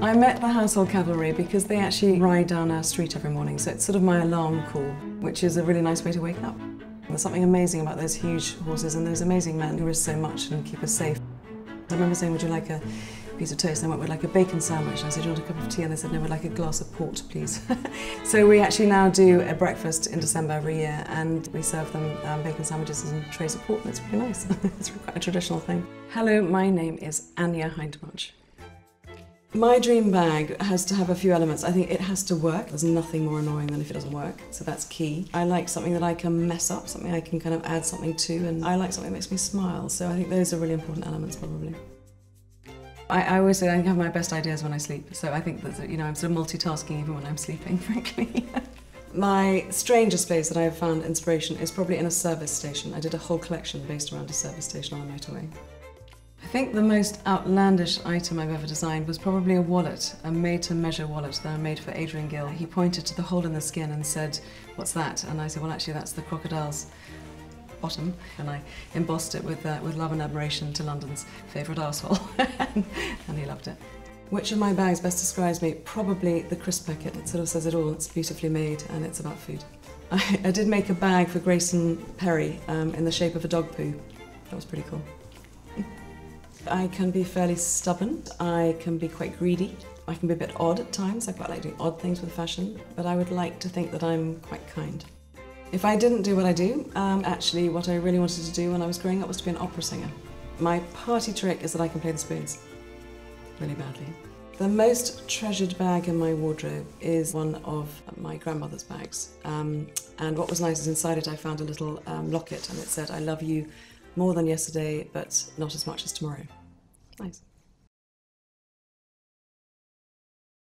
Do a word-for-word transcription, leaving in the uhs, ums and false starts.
I met the Household Cavalry because they actually ride down our street every morning, so it's sort of my alarm call, which is a really nice way to wake up. There's something amazing about those huge horses and those amazing men who risk so much and keep us safe. I remember saying, would you like a piece of toast? And I went with like a bacon sandwich. And I said, do you want a cup of tea? And they said, no, we'd like a glass of port, please. So we actually now do a breakfast in December every year, and we serve them um, bacon sandwiches and trays of port, and it's really nice. It's quite a traditional thing. Hello, my name is Anya Hindmarch. My dream bag has to have a few elements. I think it has to work. There's nothing more annoying than if it doesn't work, so that's key. I like something that I can mess up, something I can kind of add something to, and I like something that makes me smile, so I think those are really important elements, probably. I, I always say I have my best ideas when I sleep, so I think that, you know, I'm sort of multitasking even when I'm sleeping, frankly. My strangest place that I have found inspiration is probably in a service station. I did a whole collection based around a service station on the motorway. I think the most outlandish item I've ever designed was probably a wallet, a made-to-measure wallet that I made for Adrian Gill. He pointed to the hole in the skin and said, what's that? And I said, well, actually, that's the crocodile's bottom. And I embossed it with, uh, with love and admiration to London's favourite arsehole, and he loved it. Which of my bags best describes me? Probably the crisp packet. It sort of says it all. It's beautifully made, and it's about food. I, I did make a bag for Grayson Perry um, in the shape of a dog poo. That was pretty cool. I can be fairly stubborn, I can be quite greedy, I can be a bit odd at times, I quite like doing odd things with fashion, but I would like to think that I'm quite kind. If I didn't do what I do, um, actually what I really wanted to do when I was growing up was to be an opera singer. My party trick is that I can play the spoons, really badly. The most treasured bag in my wardrobe is one of my grandmother's bags, um, and what was nice is inside it I found a little um, locket, and it said, I love you more than yesterday, but not as much as tomorrow. Nice.